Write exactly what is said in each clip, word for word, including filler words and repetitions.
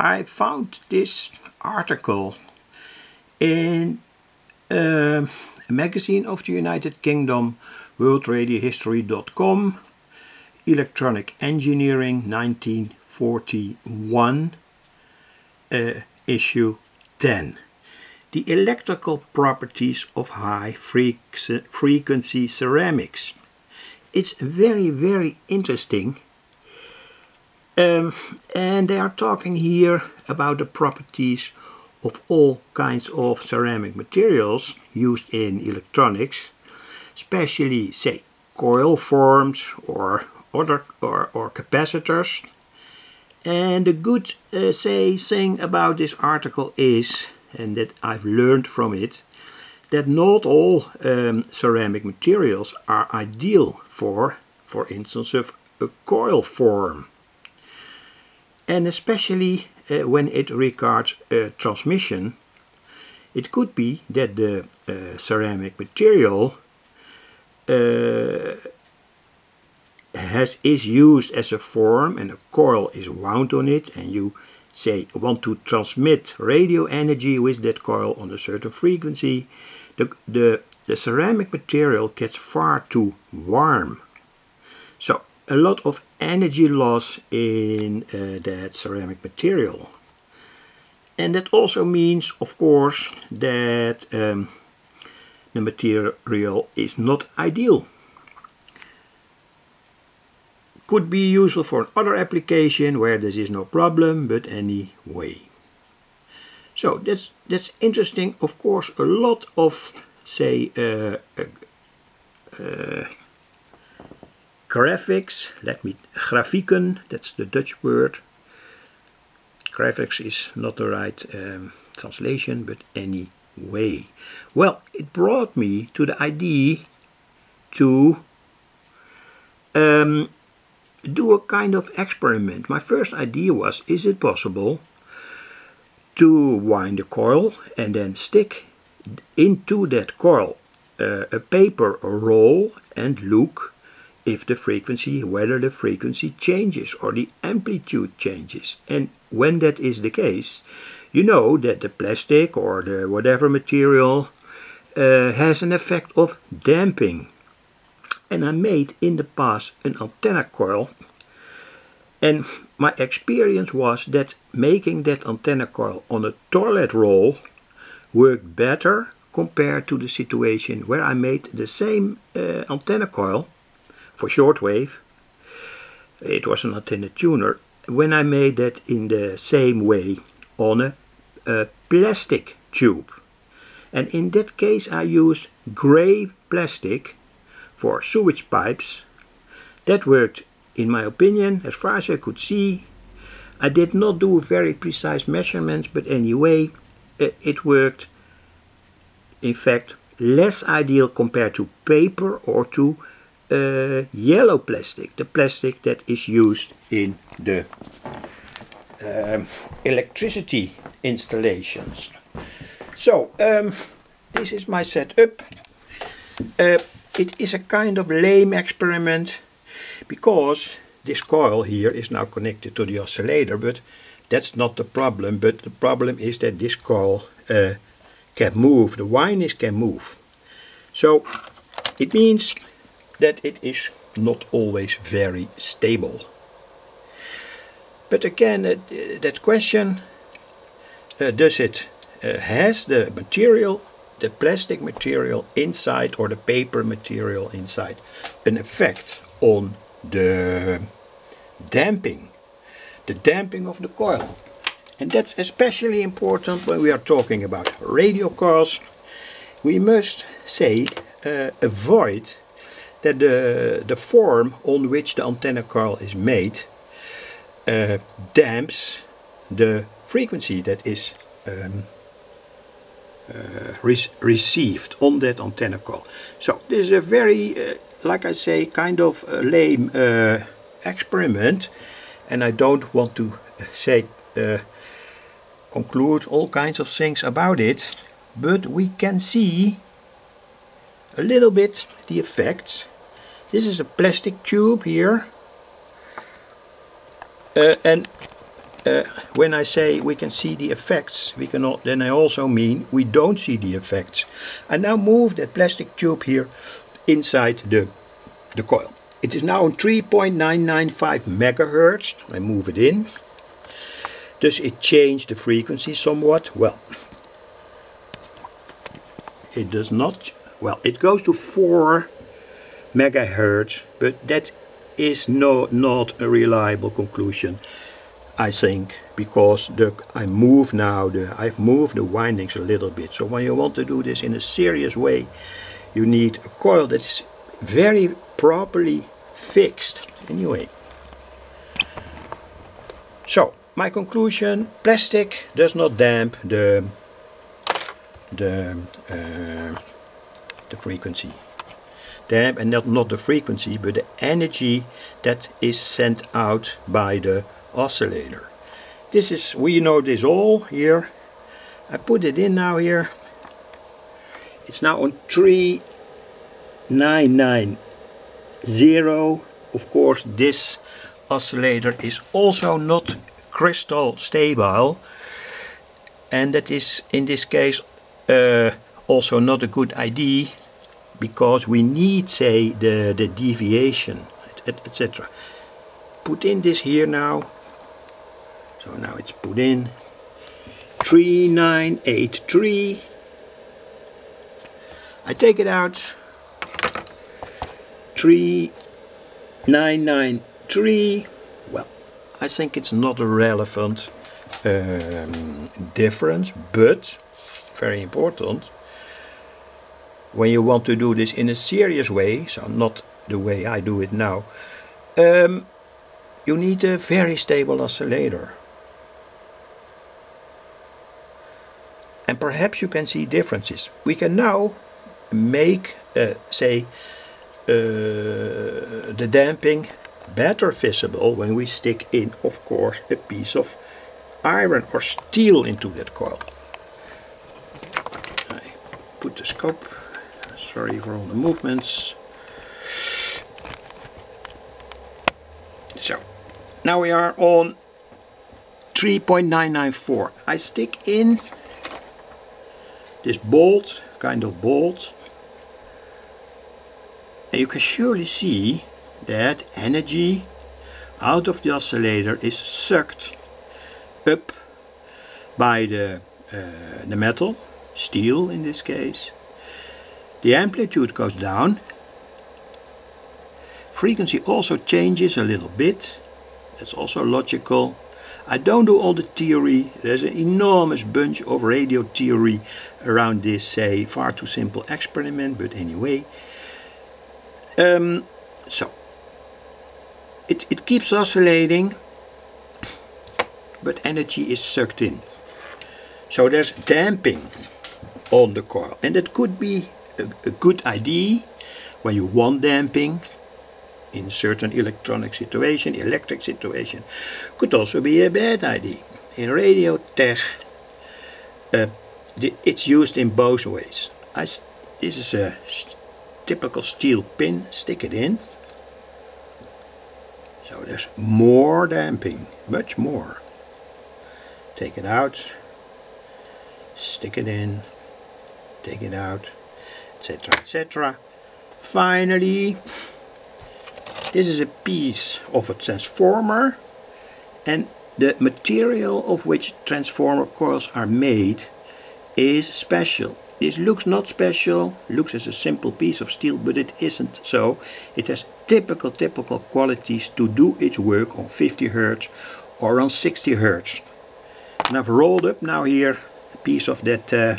I found this article in uh, a magazine of the United Kingdom, world radio history dot com, Electronic Engineering, nineteen forty-one, uh, issue ten. The electrical properties of high frequency ceramics. It's very, very interesting. Um, and they are talking here about the properties of all kinds of ceramic materials used in electronics, especially, say, coil forms or other or, or capacitors. And the good uh, say thing about this article is, and that I've learned from it, that not all um, ceramic materials are ideal for, for instance, of a coil form. And especially uh, when it regards uh, transmission, it could be that the uh, ceramic material uh, has, is used as a form and a coil is wound on it, and you say want to transmit radio energy with that coil on a certain frequency. The, the, the ceramic material gets far too warm. So a lot of energy loss in uh, that ceramic material, and that also means, of course, that um, the material is not ideal. Could be useful for another application where this is no problem, but anyway. So that's that's interesting. Of course, a lot of say. Uh, uh, uh, Graphics, let me, grafieken, that's the Dutch word. Graphics is not the right um, translation, but anyway. Well, it brought me to the idea to um, do a kind of experiment. My first idea was, is it possible to wind a coil and then stick into that coil uh, a paper roll and look if the frequency, whether the frequency changes or the amplitude changes. And when that is the case, you know that the plastic or the whatever material uh, has an effect of damping. And I made in the past an antenna coil, and my experience was that making that antenna coil on a toilet roll worked better compared to the situation where I made the same uh, antenna coil for shortwave. It was an antenna tuner. When I made that in the same way on a, a plastic tube, and in that case I used grey plastic for sewage pipes. That worked, in my opinion, as far as I could see. I did not do very precise measurements, but anyway, it worked. In fact, less ideal compared to paper or to Uh, yellow plastic, the plastic that is used in the um, electricity installations. So um, this is my setup. Uh, it is a kind of lame experiment, because this coil here is now connected to the oscillator, but that's not the problem. But the problem is that this coil uh, can move, the windings can move. So it means that it is not always very stable. But again, uh, that question, uh, does it uh, has the material, the plastic material inside or the paper material inside, an effect on the damping, the damping of the coil? And that's especially important when we are talking about radio coils. We must say uh, avoid that the, the form on which the antenna coil is made uh, damps the frequency that is um, uh, re received on that antenna coil. So this is a very, uh, like I say, kind of lame uh, experiment, and I don't want to say uh, conclude all kinds of things about it, but we can see a little bit the effects. This is a plastic tube here, uh, and uh, when I say we can see the effects, we cannot, then I also mean we don't see the effects. I now move that plastic tube here inside the, the coil. It is now on three point nine nine five megahertz. I move it in. Does it change the frequency somewhat? Well, it does not. Well, it goes to four megahertz, but that is no, not a reliable conclusion, I think, because the, I move now, the, I've moved the windings a little bit. So when you want to do this in a serious way, you need a coil that is very properly fixed. Anyway, so my conclusion: plastic does not damp the the uh, the frequency, damp and not not the frequency, but the energy that is sent out by the oscillator. This is, we know this all here. I put it in now here. It's now on three nine nine zero. Of course, this oscillator is also not crystal stable, and that is in this case uh, also not a good idea, because we need, say, the, the deviation, et cetera. Put in this here now, so now it's put in three nine eight three. I take it out, three nine nine three. Well, I think it's not a relevant um, difference, but very important when you want to do this in a serious way, so not the way I do it now. Um, you need a very stable oscillator, and perhaps you can see differences. We can now make uh, say uh, the damping better visible when we stick in, of course, a piece of iron or steel into that coil. I put the scope, sorry for all the movements. So now we are on three point nine nine four. I stick in this bolt, kind of bolt, and you can surely see that energy out of the oscillator is sucked up by the, uh, the metal, steel in this case. The amplitude goes down, frequency also changes a little bit, that's also logical. I don't do all the theory, there's an enormous bunch of radio theory around this, say, far too simple experiment, but anyway. Um, so. It, it keeps oscillating, but energy is sucked in. So there's damping on the coil, and it could be a, a good idea when you want damping in certain electronic situation, electric situation. Could also be a bad idea. In radio tech, uh, the, it's used in both ways. I, this is a st- typical steel pin, stick it in. So there's more damping, much more. Take it out, stick it in, take it out, et cetera, et cetera. Finally, this is a piece of a transformer, and the material of which transformer coils are made is special. This looks not special, looks as a simple piece of steel, but it isn't so. It has typical, typical qualities to do its work on fifty hertz or on sixty hertz. And I've rolled up now here a piece of that uh,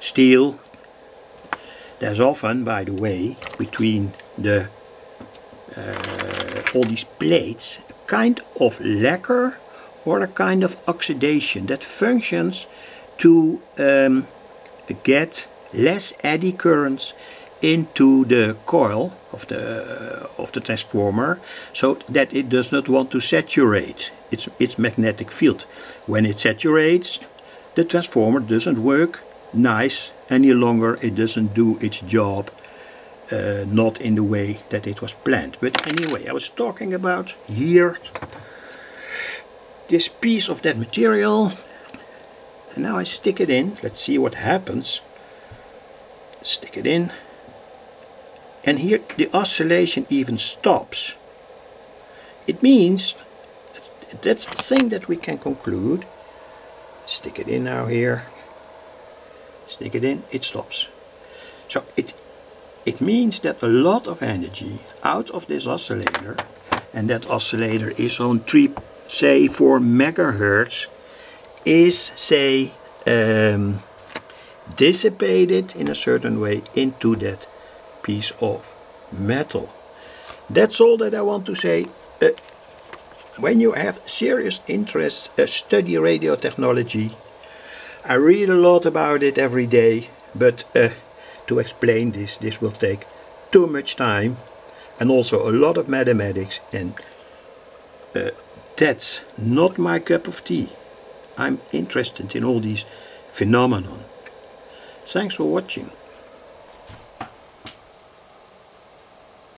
steel. There's often, by the way, between the uh, all these plates, a kind of lacquer or a kind of oxidation that functions to um, get less eddy currents into the coil of the uh, of the transformer, so that it does not want to saturate its its magnetic field. When it saturates, the transformer doesn't work nice any longer. It doesn't do its job, uh, not in the way that it was planned. But anyway, I was talking about here this piece of that material, and now I stick it in. Let's see what happens. Stick it in, and here the oscillation even stops. It means, that's the thing that we can conclude. Stick it in now here, stick it in, it stops. So it it means that a lot of energy out of this oscillator, and that oscillator is on three, say four megahertz, is say um, dissipated in a certain way into that piece of metal. That's all that I want to say. Uh, when you have serious interest, uh, study radio technology. I read a lot about it every day, but uh, to explain this, this will take too much time, and also a lot of mathematics, and uh, that's not my cup of tea. I'm interested in all these phenomena. Thanks for watching.